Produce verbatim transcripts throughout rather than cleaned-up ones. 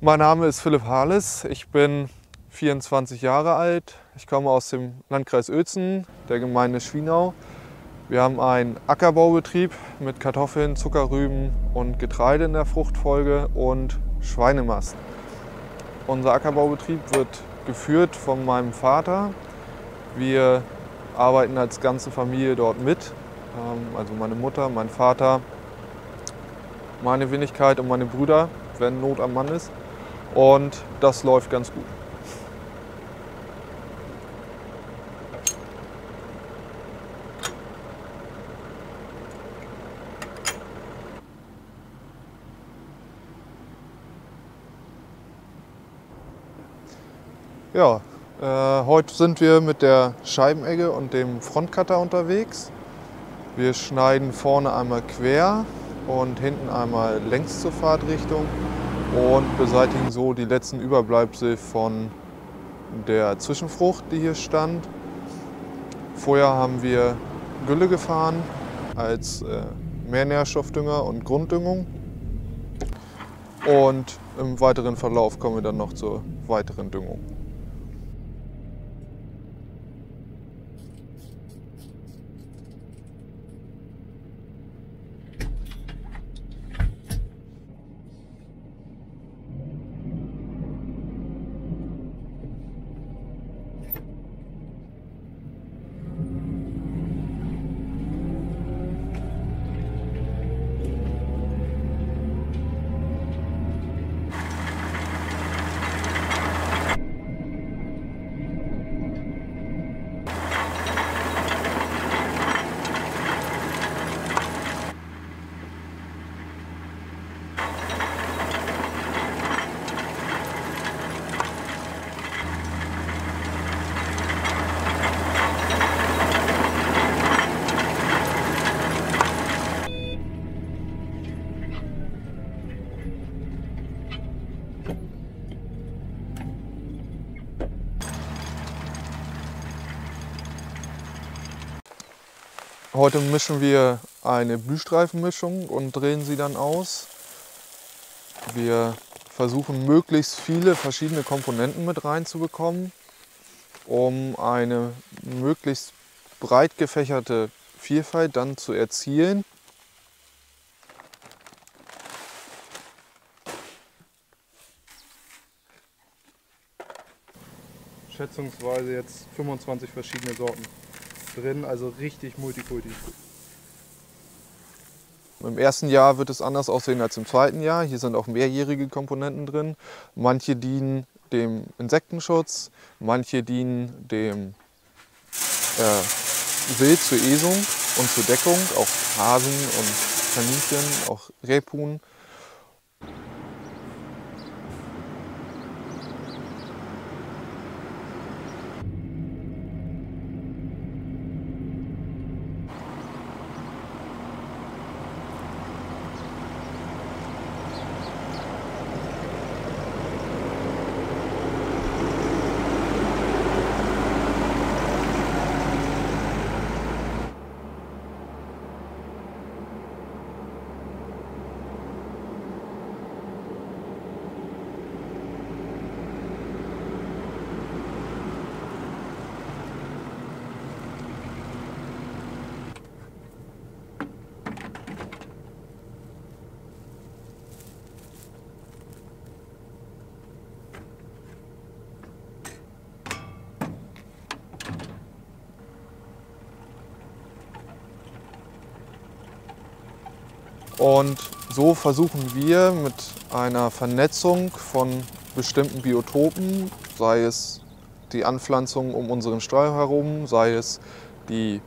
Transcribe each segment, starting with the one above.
Mein Name ist Philipp Harleß, ich bin vierundzwanzig Jahre alt. Ich komme aus dem Landkreis Uelzen, der Gemeinde Schwinau. Wir haben einen Ackerbaubetrieb mit Kartoffeln, Zuckerrüben und Getreide in der Fruchtfolge und Schweinemast. Unser Ackerbaubetrieb wird geführt von meinem Vater. Wir arbeiten als ganze Familie dort mit, also meine Mutter, mein Vater, meine Wenigkeit und meine Brüder, wenn Not am Mann ist. Und das läuft ganz gut. Ja, äh, heute sind wir mit der Scheibenegge und dem Frontcutter unterwegs. Wir schneiden vorne einmal quer und hinten einmal längs zur Fahrtrichtung und beseitigen so die letzten Überbleibsel von der Zwischenfrucht, die hier stand. Vorher haben wir Gülle gefahren als äh, Mehrnährstoffdünger und Grunddüngung. Und im weiteren Verlauf kommen wir dann noch zur weiteren Düngung. Heute mischen wir eine Blühstreifenmischung und drehen sie dann aus. Wir versuchen möglichst viele verschiedene Komponenten mit reinzubekommen, um eine möglichst breit gefächerte Vielfalt dann zu erzielen. Schätzungsweise jetzt fünfundzwanzig verschiedene Sorten drin, also richtig Multikulti. Im ersten Jahr wird es anders aussehen als im zweiten Jahr. Hier sind auch mehrjährige Komponenten drin. Manche dienen dem Insektenschutz, manche dienen dem äh, Wild zur Esung und zur Deckung, auch Hasen und Kaninchen, auch Rebhuhn. Und so versuchen wir mit einer Vernetzung von bestimmten Biotopen, sei es die Anpflanzung um unseren Stall herum, sei es die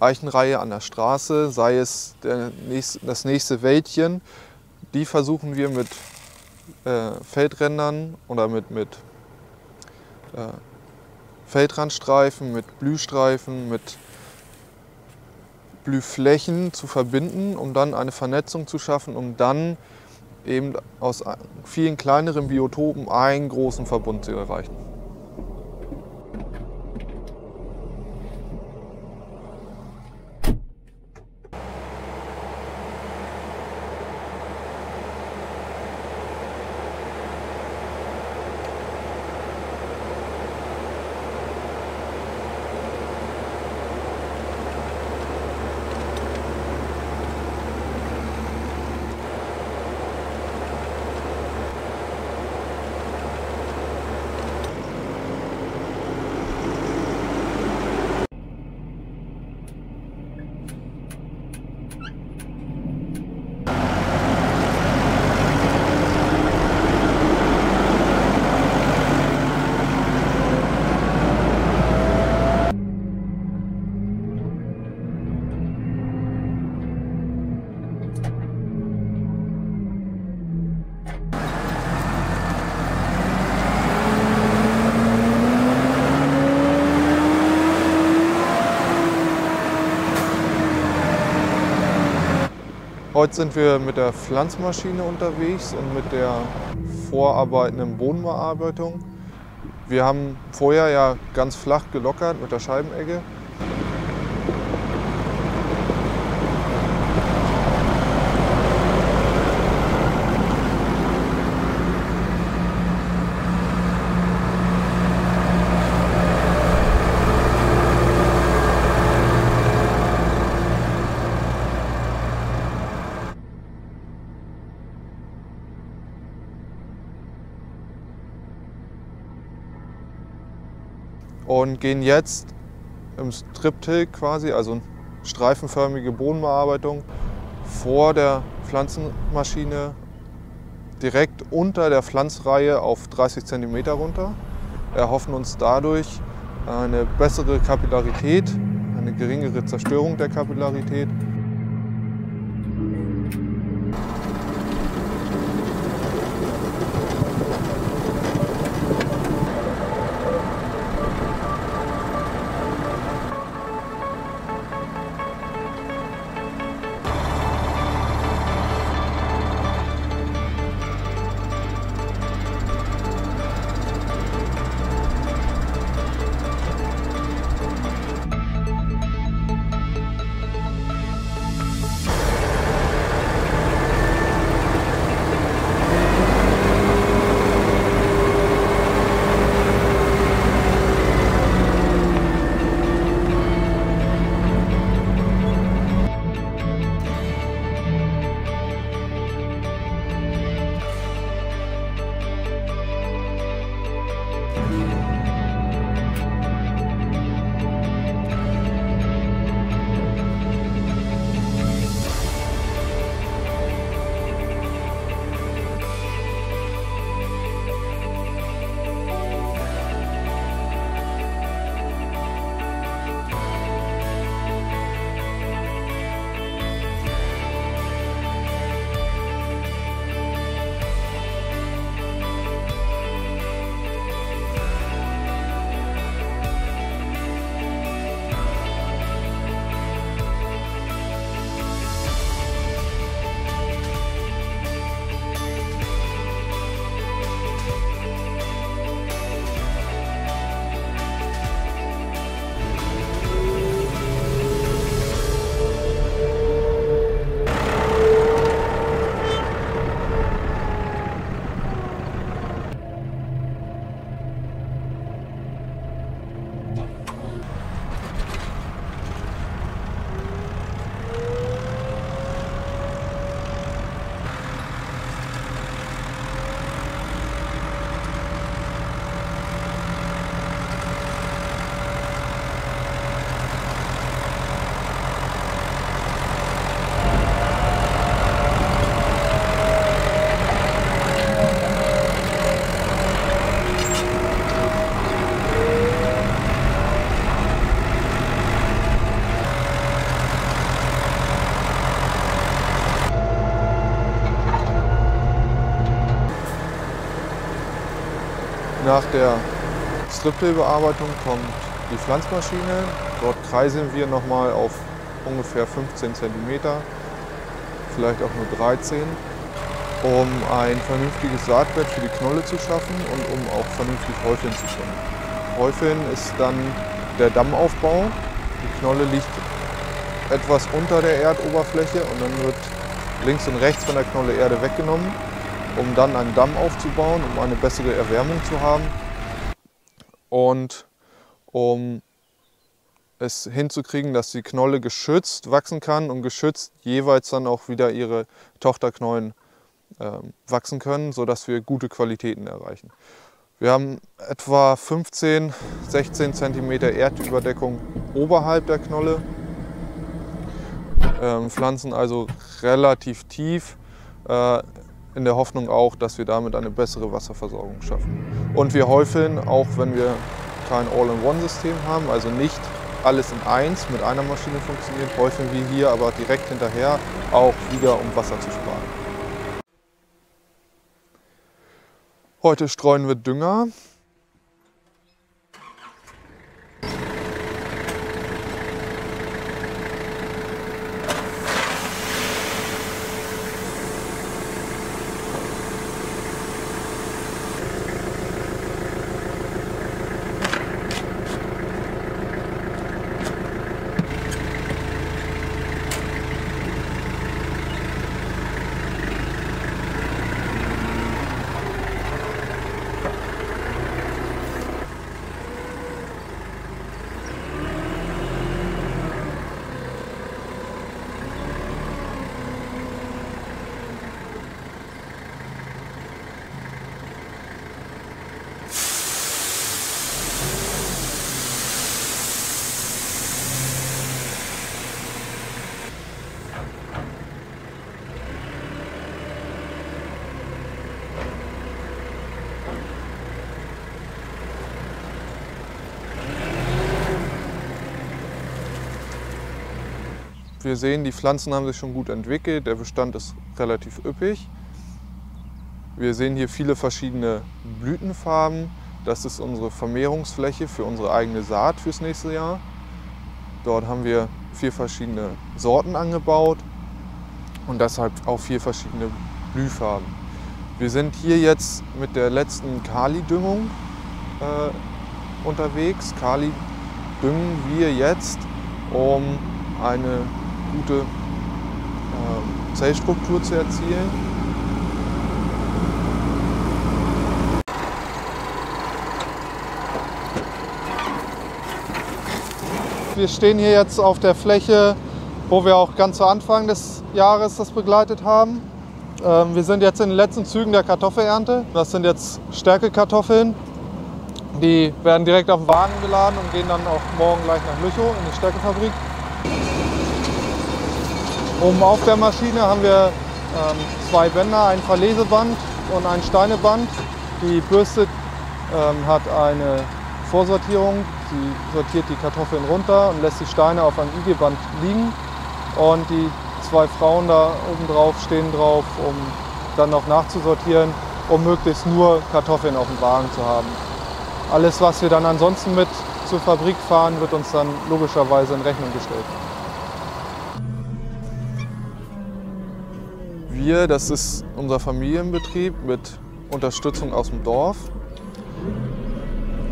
Eichenreihe an der Straße, sei es der nächste, das nächste Wäldchen, die versuchen wir mit äh, Feldrändern oder mit, mit äh, Feldrandstreifen, mit Blühstreifen, mit Blühflächen zu verbinden, um dann eine Vernetzung zu schaffen, um dann eben aus vielen kleineren Biotopen einen großen Verbund zu erreichen. Heute sind wir mit der Pflanzmaschine unterwegs und mit der vorarbeitenden Bodenbearbeitung. Wir haben vorher ja ganz flach gelockert mit der Scheibenegge. Und gehen jetzt im Strip-Till quasi, also streifenförmige Bodenbearbeitung, vor der Pflanzenmaschine direkt unter der Pflanzreihe auf dreißig Zentimeter runter. Erhoffen uns dadurch eine bessere Kapillarität, eine geringere Zerstörung der Kapillarität. Nach der Strip-Till-Bearbeitung kommt die Pflanzmaschine. Dort kreiseln wir nochmal auf ungefähr fünfzehn Zentimeter, vielleicht auch nur dreizehn, um ein vernünftiges Saatbett für die Knolle zu schaffen und um auch vernünftig Häufeln zu können. Häufeln ist dann der Dammaufbau. Die Knolle liegt etwas unter der Erdoberfläche und dann wird links und rechts von der Knolle Erde weggenommen, um dann einen Damm aufzubauen, um eine bessere Erwärmung zu haben und um es hinzukriegen, dass die Knolle geschützt wachsen kann und geschützt jeweils dann auch wieder ihre Tochterknollen äh, wachsen können, sodass wir gute Qualitäten erreichen. Wir haben etwa fünfzehn, sechzehn Zentimeter Erdüberdeckung oberhalb der Knolle, ähm, pflanzen also relativ tief, äh, in der Hoffnung auch, dass wir damit eine bessere Wasserversorgung schaffen. Und wir häufeln, auch wenn wir kein All-in-One-System haben, also nicht alles in eins mit einer Maschine funktioniert, häufeln wir hier aber direkt hinterher, auch wieder um Wasser zu sparen. Heute streuen wir Dünger. Wir sehen, die Pflanzen haben sich schon gut entwickelt, der Bestand ist relativ üppig. Wir sehen hier viele verschiedene Blütenfarben. Das ist unsere Vermehrungsfläche für unsere eigene Saat fürs nächste Jahr. Dort haben wir vier verschiedene Sorten angebaut und deshalb auch vier verschiedene Blühfarben. Wir sind hier jetzt mit der letzten Kali-Düngung äh, unterwegs. Kali düngen wir jetzt, um eine gute äh, Zellstruktur zu erzielen. Wir stehen hier jetzt auf der Fläche, wo wir auch ganz zu Anfang des Jahres das begleitet haben. Wir sind jetzt in den letzten Zügen der Kartoffelernte. Das sind jetzt Stärkekartoffeln. Die werden direkt auf den Wagen geladen und gehen dann auch morgen gleich nach Müchow in die Stärkefabrik. Oben auf der Maschine haben wir zwei Bänder, ein Verleseband und ein Steineband. Die Bürste hat eine Vorsortierung. Die sortiert die Kartoffeln runter und lässt die Steine auf einem I G-Band liegen. Und die zwei Frauen da oben drauf stehen drauf, um dann noch nachzusortieren, um möglichst nur Kartoffeln auf dem Wagen zu haben. Alles, was wir dann ansonsten mit zur Fabrik fahren, wird uns dann logischerweise in Rechnung gestellt. Wir, das ist unser Familienbetrieb mit Unterstützung aus dem Dorf.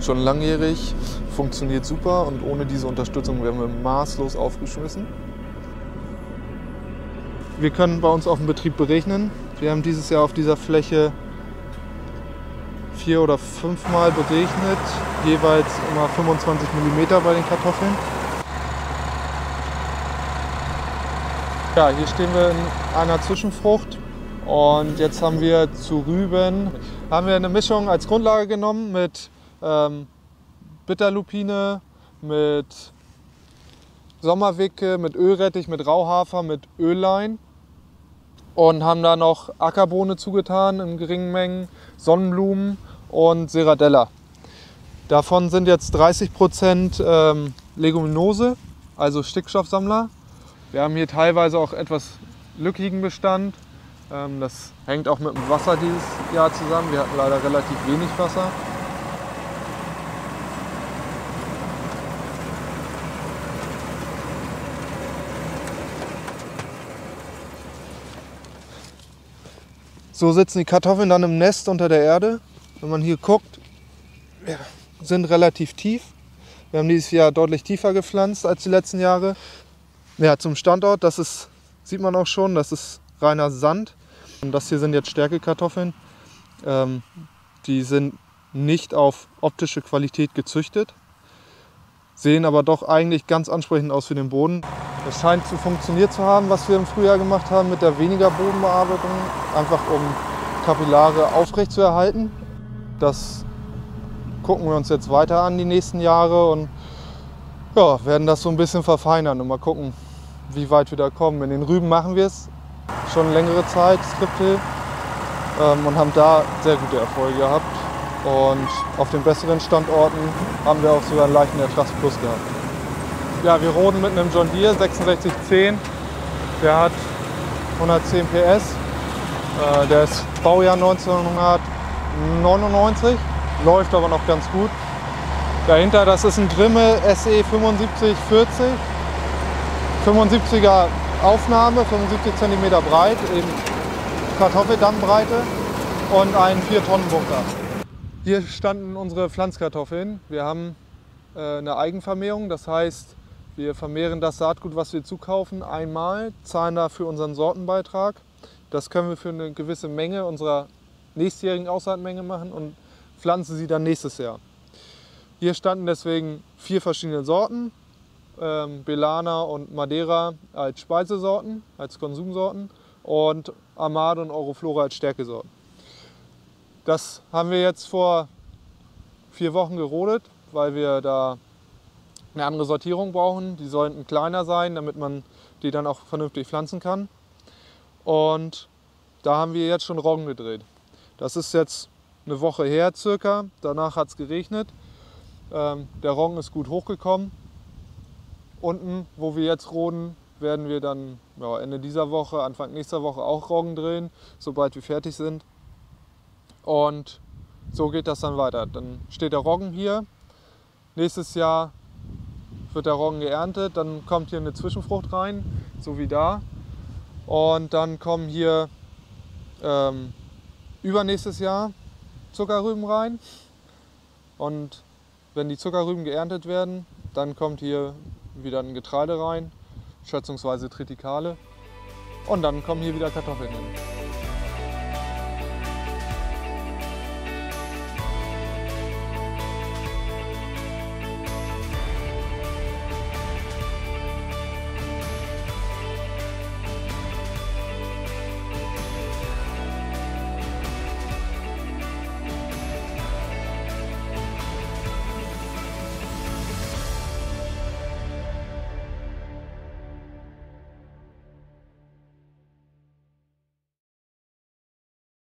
Schon langjährig, funktioniert super und ohne diese Unterstützung wären wir maßlos aufgeschmissen. Wir können bei uns auf dem Betrieb berechnen. Wir haben dieses Jahr auf dieser Fläche vier oder fünfmal berechnet, jeweils immer fünfundzwanzig Millimeter bei den Kartoffeln. Ja, hier stehen wir in einer Zwischenfrucht. Und jetzt haben wir zu Rüben haben wir eine Mischung als Grundlage genommen mit Ähm, Bitterlupine, mit Sommerwicke, mit Ölrettich, mit Rauhafer, mit Öllein und haben da noch Ackerbohne zugetan in geringen Mengen, Sonnenblumen und Seradella. Davon sind jetzt dreißig Prozent ähm, Leguminose, also Stickstoffsammler. Wir haben hier teilweise auch etwas lückigen Bestand. Ähm, das hängt auch mit dem Wasser dieses Jahr zusammen. Wir hatten leider relativ wenig Wasser. So sitzen die Kartoffeln dann im Nest unter der Erde. Wenn man hier guckt, sind relativ tief. Wir haben dieses Jahr deutlich tiefer gepflanzt als die letzten Jahre. Ja, zum Standort, das ist, sieht man auch schon, das ist reiner Sand. Und das hier sind jetzt Stärkekartoffeln. Ähm, die sind nicht auf optische Qualität gezüchtet, sehen aber doch eigentlich ganz ansprechend aus für den Boden. Es scheint zu funktioniert zu haben, was wir im Frühjahr gemacht haben mit der weniger Bodenbearbeitung, einfach um Kapillare aufrecht zu erhalten. Das gucken wir uns jetzt weiter an die nächsten Jahre und ja, werden das so ein bisschen verfeinern und mal gucken, wie weit wir da kommen. In den Rüben machen wir es schon längere Zeit, Strip-Till, ähm, und haben da sehr gute Erfolge gehabt. Und auf den besseren Standorten haben wir auch sogar einen leichten Ertragsplus gehabt. Ja, wir roden mit einem John Deere sechsundsechzig zehn, der hat hundertzehn P S, äh, der ist Baujahr neunzehnhundertneunundneunzig, läuft aber noch ganz gut. Dahinter, das ist ein Grimme S E fünfundsiebzig vierzig, fünfundsiebziger Aufnahme, fünfundsiebzig Zentimeter breit, eben Kartoffeldammbreite und ein vier Tonnen Bunker. Hier standen unsere Pflanzkartoffeln. Wir haben äh, eine Eigenvermehrung, das heißt, wir vermehren das Saatgut, was wir zukaufen, einmal, zahlen dafür unseren Sortenbeitrag. Das können wir für eine gewisse Menge unserer nächstjährigen Aussaatmenge machen und pflanzen sie dann nächstes Jahr. Hier standen deswegen vier verschiedene Sorten, ähm, Belana und Madeira als Speisesorten, als Konsumsorten und Amade und Euroflora als Stärkesorten. Das haben wir jetzt vor vier Wochen gerodet, weil wir da eine andere Sortierung brauchen. Die sollten kleiner sein, damit man die dann auch vernünftig pflanzen kann. Und da haben wir jetzt schon Roggen gedreht. Das ist jetzt eine Woche her circa, danach hat es geregnet. Der Roggen ist gut hochgekommen. Unten, wo wir jetzt roden, werden wir dann ja, Ende dieser Woche, Anfang nächster Woche auch Roggen drehen, sobald wir fertig sind. Und so geht das dann weiter. Dann steht der Roggen hier. Nächstes Jahr wird der Roggen geerntet. Dann kommt hier eine Zwischenfrucht rein, so wie da. Und dann kommen hier ähm, übernächstes Jahr Zuckerrüben rein. Und wenn die Zuckerrüben geerntet werden, dann kommt hier wieder ein Getreide rein, schätzungsweise Triticale. Und dann kommen hier wieder Kartoffeln hin.